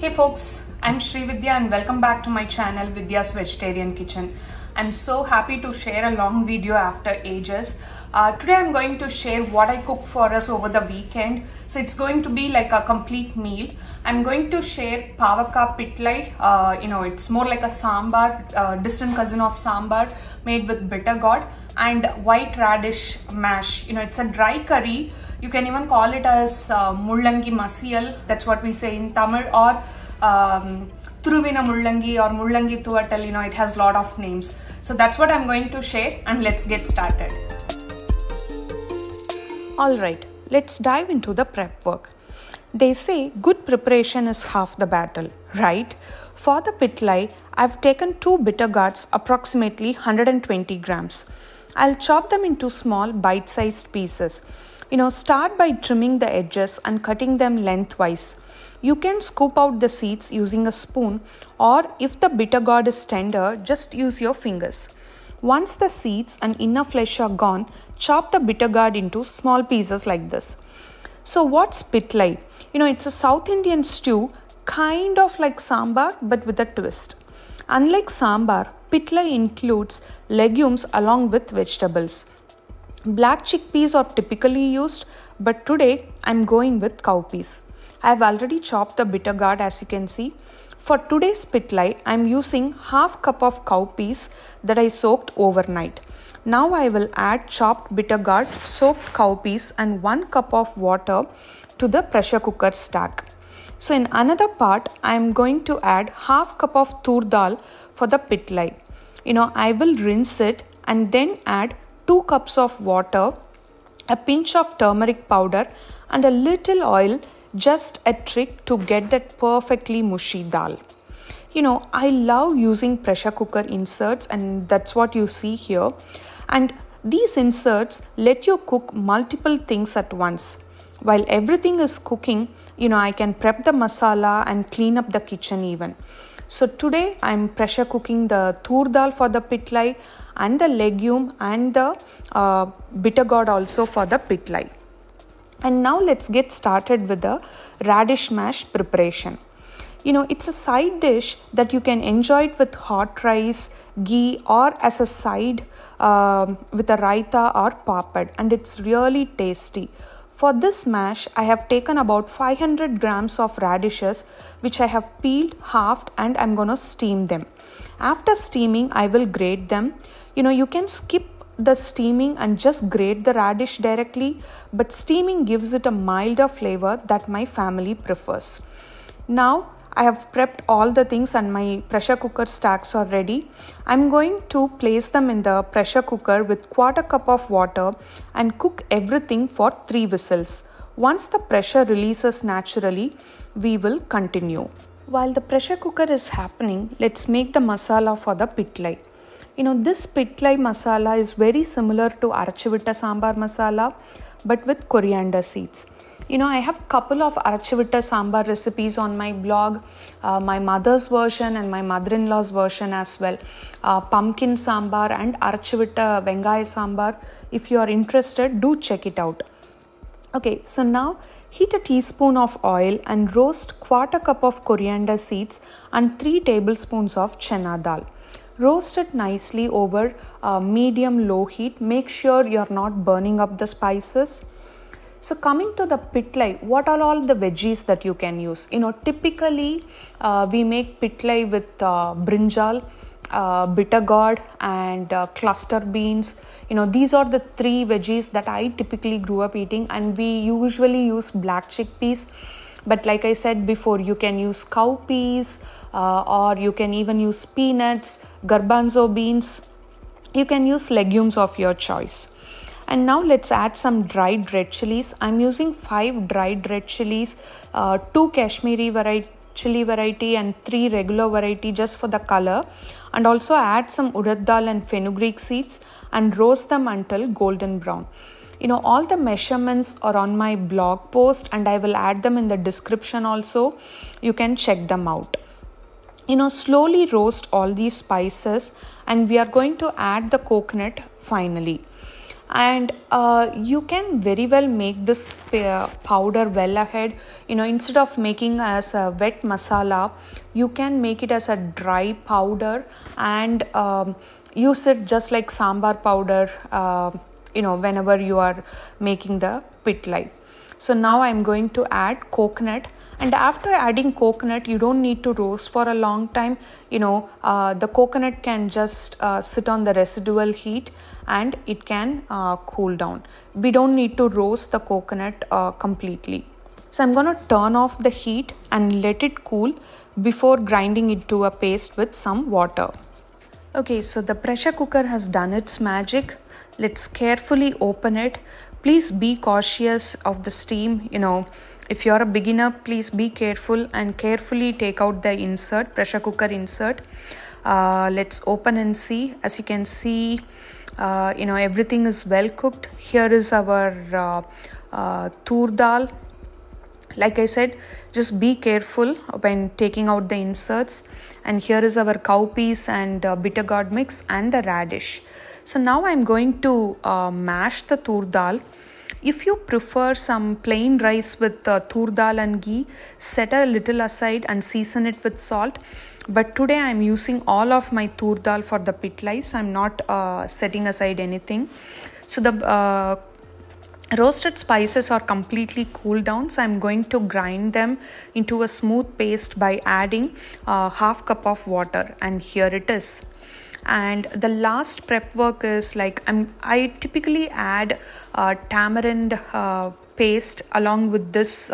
Hey folks, I'm Shri Vidya and welcome back to my channel Vidya's Vegetarian Kitchen. I'm so happy to share a long video after ages. Today I'm going to share what I cook for us over the weekend. So it's going to be like a complete meal. I'm going to share Pavakkai Pitlai. It's more like a sambar, distant cousin of sambar made with bitter gourd and white radish mash. It's a dry curry. You can even call it as Mullangi masiyal. That's what we say in Tamil, or Turuvina Mullangi or Mullangi Thuvaiyal. It has a lot of names. So that's what I'm going to share, and let's get started. Alright, let's dive into the prep work. They say good preparation is half the battle, right? For the pitlai, I've taken 2 bitter gourds, approximately 120 grams. I'll chop them into small bite-sized pieces. Start by trimming the edges and cutting them lengthwise. You can scoop out the seeds using a spoon, or if the bitter gourd is tender, just use your fingers. Once the seeds and inner flesh are gone, chop the bitter gourd into small pieces like this. So what's pitlai? It's a South Indian stew, kind of like sambar but with a twist. Unlike sambar, pitlai includes legumes along with vegetables. Black chickpeas are typically used, but today I'm going with cowpeas. I've already chopped the bitter gourd, as you can see. For today's pitlai, I'm using half cup of cowpeas that I soaked overnight. Now I will add chopped bitter gourd, soaked cowpeas and 1 cup of water to the pressure cooker stack. So in another part, I'm going to add half cup of tur dal for the pitlai. I will rinse it and then add 2 cups of water, a pinch of turmeric powder and a little oil. Just a trick to get that perfectly mushy dal. I love using pressure cooker inserts, and that's what you see here. And these inserts let you cook multiple things at once. While everything is cooking, I can prep the masala and clean up the kitchen even. So today I'm pressure cooking the tur dal for the pitlai and the legume and the bitter gourd also for the pitlai. And now let's get started with the radish mash preparation. It's a side dish that you can enjoy it with hot rice, ghee, or as a side with a raita or papad, and it's really tasty. For this mash, I have taken about 500 grams of radishes, which I have peeled, halved, and I'm gonna steam them. After steaming, I will grate them. You can skip the steaming and just grate the radish directly, but steaming gives it a milder flavor that my family prefers. Now I have prepped all the things and my pressure cooker stacks are ready. I'm going to place them in the pressure cooker with 1/4 cup of water and cook everything for 3 whistles. Once the pressure releases naturally, we will continue. While the pressure cooker is happening, let's make the masala for the pitlai. This pitlai masala is very similar to arachivitta sambar masala, but with coriander seeds. I have a couple of arachivitta sambar recipes on my blog, my mother's version and my mother-in-law's version as well. Pumpkin sambar and arachivitta vengaya sambar. If you are interested, do check it out. Okay, so now heat a teaspoon of oil and roast 1/4 cup of coriander seeds and 3 tablespoons of chana dal. Roast it nicely over medium-low heat. Make sure you're not burning up the spices. So coming to the pitlai, what are all the veggies that you can use? Typically we make pitlai with brinjal, bitter gourd and cluster beans. These are the 3 veggies that I typically grew up eating, and we usually use black chickpeas. But like I said before, you can use cowpeas, or you can even use peanuts, garbanzo beans. You can use legumes of your choice. And now let's add some dried red chilies. I'm using 5 dried red chilies, 2 Kashmiri chili variety and 3 regular variety just for the color. And also add some urad dal and fenugreek seeds and roast them until golden brown. All the measurements are on my blog post and I will add them in the description also. You can check them out. Slowly roast all these spices, and we are going to add the coconut finally. and you can very well make this powder well ahead. You know, instead of making as a wet masala, you can make it as a dry powder and use it just like sambar powder, you know, whenever you are making the pitlai. So now I'm going to add coconut, and after adding coconut, you don't need to roast for a long time. You know, the coconut can just sit on the residual heat and it can cool down. We don't need to roast the coconut completely. So I'm going to turn off the heat and let it cool before grinding it to a paste with some water. Okay, so the pressure cooker has done its magic. Let's carefully open it. Please be cautious of the steam. You know, if you're a beginner, please be careful and carefully take out the insert, pressure cooker insert. Let's open and see. As you can see, you know, everything is well cooked. Here is our tur dal. Like I said, just be careful when taking out the inserts. And here is our cowpeas and bitter gourd mix and the radish. So now I'm going to mash the tur dal. If you prefer some plain rice with tur dal and ghee, set a little aside and season it with salt. But today I'm using all of my tur dal for the pitlai, so I'm not setting aside anything. So the roasted spices are completely cooled down, so I'm going to grind them into a smooth paste by adding half cup of water, and here it is. And the last prep work is like I typically add tamarind paste along with this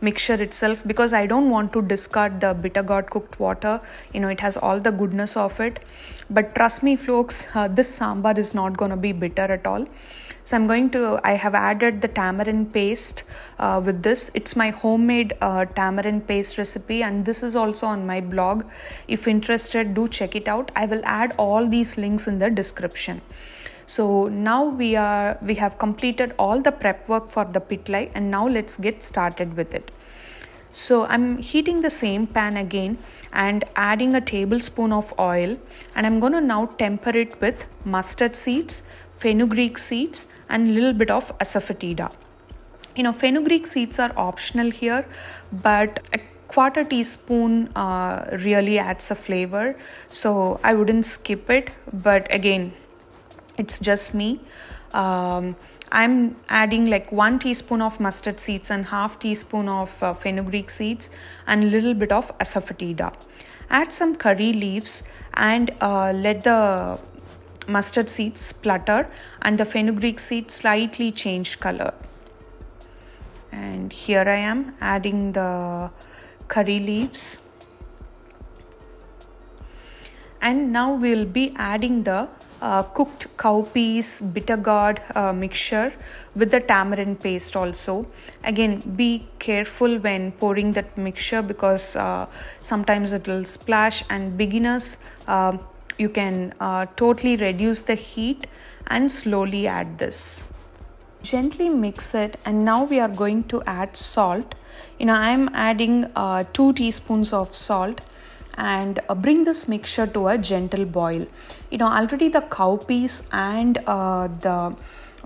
mixture itself, because I don't want to discard the bitter gourd cooked water. You know, it has all the goodness of it. But trust me folks, this sambar is not going to be bitter at all. So I'm going to, I have added the tamarind paste with this. It's my homemade tamarind paste recipe, and this is also on my blog. If interested, do check it out. I will add all these links in the description. So now we have completed all the prep work for the pitlai, and now let's get started with it. So I'm heating the same pan again and adding a tablespoon of oil, and I'm going to now temper it with mustard seeds, fenugreek seeds, and a little bit of asafoetida. You know, fenugreek seeds are optional here, but a quarter teaspoon really adds a flavor, so I wouldn't skip it. But again, it's just me. I'm adding like 1 teaspoon of mustard seeds and half teaspoon of fenugreek seeds and a little bit of asafoetida. Add some curry leaves and let the mustard seeds splutter and the fenugreek seeds slightly change color. And here I am adding the curry leaves. And now we'll be adding the cooked cowpeas, bitter gourd mixture with the tamarind paste also. Again, be careful when pouring that mixture, because sometimes it will splash, and beginners, you can totally reduce the heat and slowly add this. Gently mix it, and now we are going to add salt. You know, I am adding 2 teaspoons of salt, and bring this mixture to a gentle boil. You know, already the cowpeas and the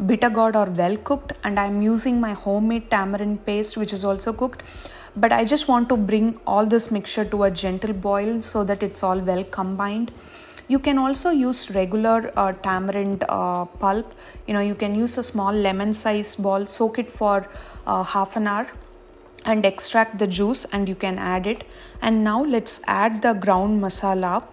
bitter gourd are well cooked, and I'm using my homemade tamarind paste, which is also cooked. But I just want to bring all this mixture to a gentle boil so that it's all well combined. You can also use regular tamarind pulp. You know, you can use a small lemon-sized ball, soak it for half an hour and extract the juice, and you can add it. And now let's add the ground masala.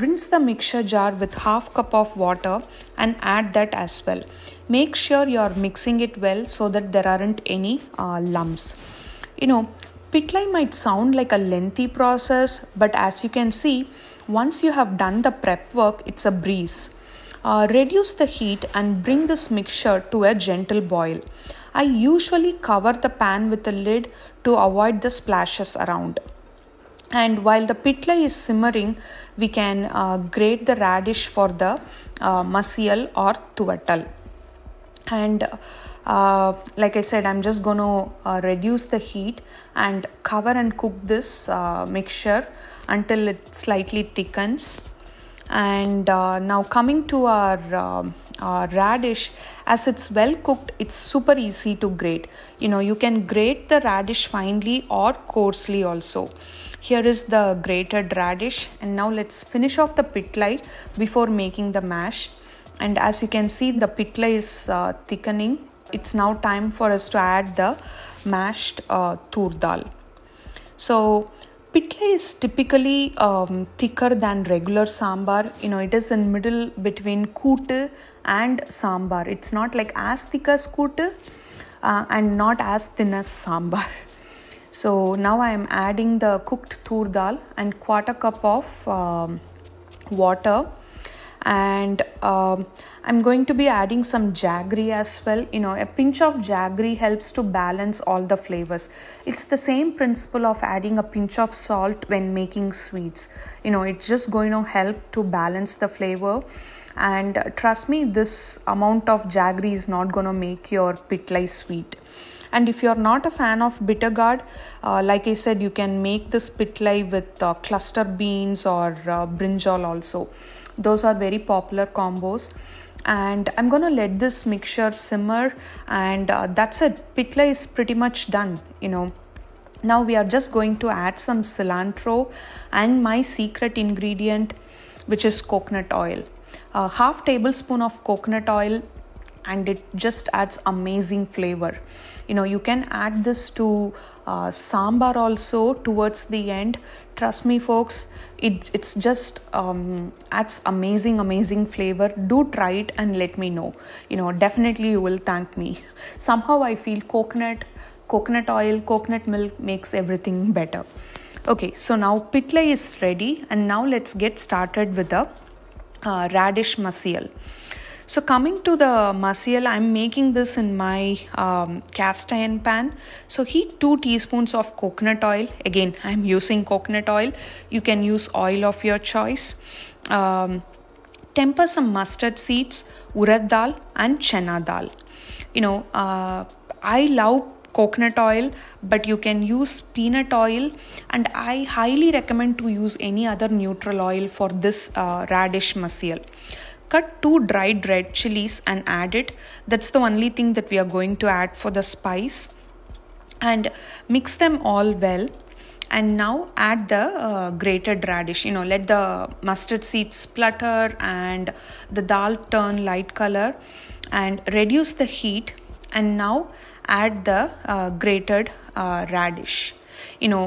Rinse the mixture jar with half cup of water and add that as well. Make sure you're mixing it well so that there aren't any lumps. You know, pitlai might sound like a lengthy process, but as you can see, once you have done the prep work, it's a breeze. Reduce the heat and bring this mixture to a gentle boil. I usually cover the pan with a lid to avoid the splashes around. And while the pitlai is simmering, we can grate the radish for the masiyal or thuvaiyal. And like I said, I'm just going to reduce the heat and cover and cook this mixture until it slightly thickens. And now coming to our radish, as it's well cooked, it's super easy to grate. You know, you can grate the radish finely or coarsely also. Here is the grated radish, and now let's finish off the pitlai before making the mash. And as you can see, the pitlai is thickening. It's now time for us to add the mashed tur dal. So pitlai is typically thicker than regular sambar. You know, it is in middle between kootu and sambar. It's not like as thick as kootu and not as thin as sambar. So now I am adding the cooked tur dal and 1/4 cup of water. And I'm going to be adding some jaggery as well. You know, a pinch of jaggery helps to balance all the flavors. It's the same principle of adding a pinch of salt when making sweets. You know, it's just going to help to balance the flavor. And trust me, this amount of jaggery is not going to make your pitlai sweet. And if you're not a fan of bitter gourd, like I said, you can make this pitlai with cluster beans or brinjal also. Those are very popular combos. And I'm gonna let this mixture simmer, and that's it. Pitlai is pretty much done, you know. Now we are just going to add some cilantro and my secret ingredient, which is coconut oil. 1/2 tablespoon of coconut oil, and it just adds amazing flavor. You know, you can add this to sambar also towards the end. Trust me folks, it's just adds amazing flavor. Do try it and let me know. You know, definitely you will thank me. Somehow I feel coconut oil, coconut milk makes everything better. Okay, so now pitlai is ready, and now let's get started with the radish masiyal. So coming to the masiyal, I'm making this in my cast iron pan. So heat 2 teaspoons of coconut oil. Again, I'm using coconut oil. You can use oil of your choice. Temper some mustard seeds, urad dal and chana dal. You know, I love coconut oil, but you can use peanut oil, and I highly recommend to use any other neutral oil for this radish masiyal. Cut 2 dried red chilies and add it. That's the only thing that we are going to add for the spice. And mix them all well. And now add the grated radish. You know, let the mustard seeds splutter and the dal turn light color. And reduce the heat. And now add the grated radish. You know,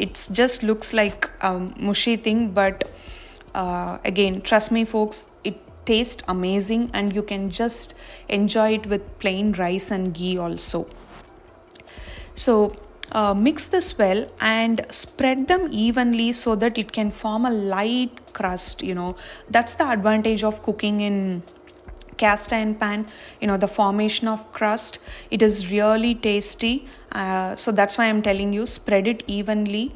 it just looks like a mushy thing, but again, trust me folks, it taste amazing, and you can just enjoy it with plain rice and ghee also. So mix this well and spread them evenly so that it can form a light crust. You know, that's the advantage of cooking in cast iron pan. You know, the formation of crust, it is really tasty. So that's why I'm telling you, spread it evenly,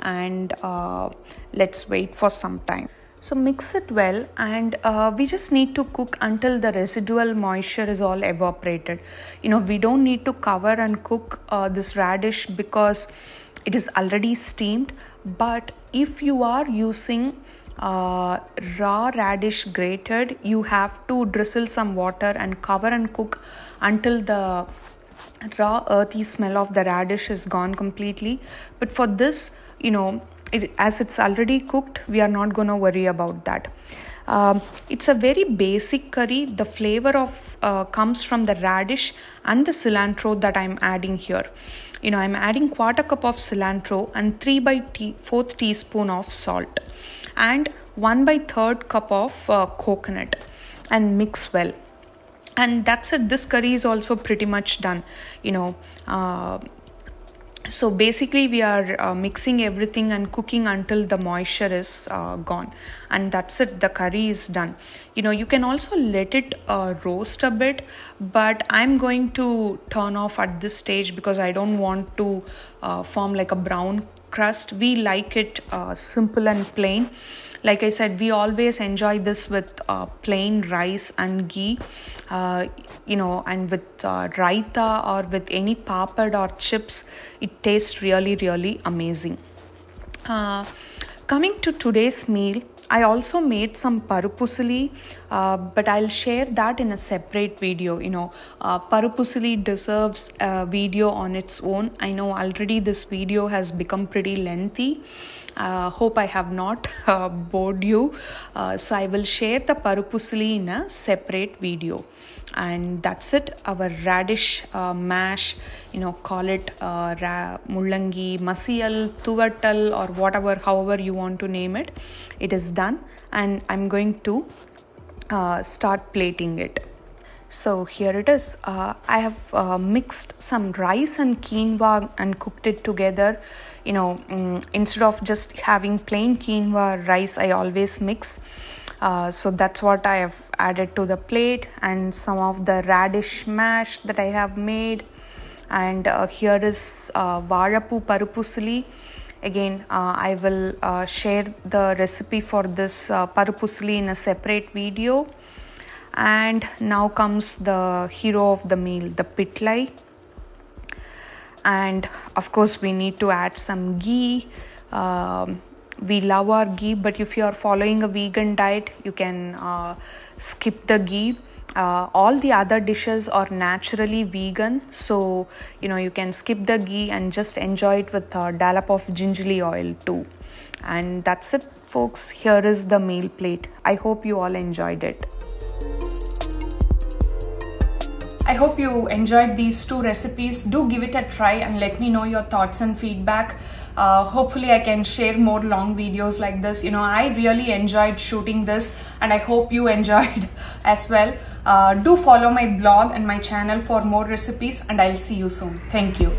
and let's wait for some time. So mix it well, and we just need to cook until the residual moisture is all evaporated. You know, we don't need to cover and cook this radish because it is already steamed. But if you are using raw radish grated, you have to drizzle some water and cover and cook until the raw earthy smell of the radish is gone completely. But for this, you know, as it's already cooked, we are not going to worry about that. It's a very basic curry. The flavor of comes from the radish and the cilantro that I'm adding here. You know, I'm adding 1/4 cup of cilantro and 3/4 teaspoon of salt and 1/3 cup of coconut, and mix well. And that's it. This curry is also pretty much done. You know, so basically we are mixing everything and cooking until the moisture is gone, and that's it, the curry is done. You know, you can also let it roast a bit, but I'm going to turn off at this stage because I don't want to form like a brown crust. We like it simple and plain. Like I said, we always enjoy this with plain rice and ghee, you know, and with raita or with any papad or chips. It tastes really amazing. Coming to today's meal, I also made some Paruppu Usili, but I'll share that in a separate video. Paruppu Usili deserves a video on its own. I know already this video has become pretty lengthy. Hope I have not bored you. So I will share the Paruppu Usili in a separate video. And that's it. Our radish mash, call it Mullangi masiyal, thuvattal, or however you want to name it. It is done, and I'm going to start plating it. So here it is. I have mixed some rice and quinoa and cooked it together. Instead of just having plain quinoa rice, I always mix. So that's what I have added to the plate, and some of the radish mash that I have made. And here is Varapu Paruppu Usili. Again, I will share the recipe for this Paruppu Usili in a separate video. And now comes the hero of the meal, the pitlai. And of course, we need to add some ghee. We love our ghee, but if you are following a vegan diet, you can skip the ghee. All the other dishes are naturally vegan, so you can skip the ghee and just enjoy it with a dollop of gingerly oil too. And that's it, folks. Here is the meal plate. I hope you all enjoyed it. I hope you enjoyed these two recipes. Do give it a try and let me know your thoughts and feedback. Hopefully I can share more long videos like this. I really enjoyed shooting this, and I hope you enjoyed as well. Do follow my blog and my channel for more recipes, and I'll see you soon. Thank you.